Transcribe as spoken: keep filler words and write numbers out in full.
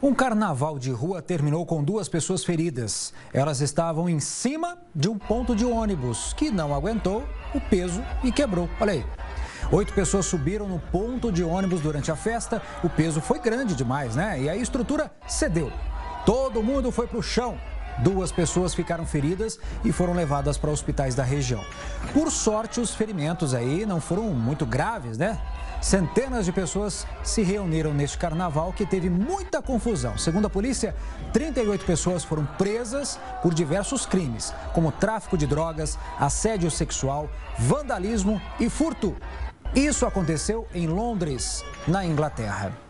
Um carnaval de rua terminou com duas pessoas feridas. Elas estavam em cima de um ponto de ônibus que não aguentou o peso e quebrou. Olha aí. Oito pessoas subiram no ponto de ônibus durante a festa. O peso foi grande demais, né? E aí a estrutura cedeu. Todo mundo foi pro chão. Duas pessoas ficaram feridas e foram levadas para hospitais da região. Por sorte, os ferimentos aí não foram muito graves, né? Centenas de pessoas se reuniram neste carnaval que teve muita confusão. Segundo a polícia, trinta e oito pessoas foram presas por diversos crimes, como tráfico de drogas, assédio sexual, vandalismo e furto. Isso aconteceu em Londres, na Inglaterra.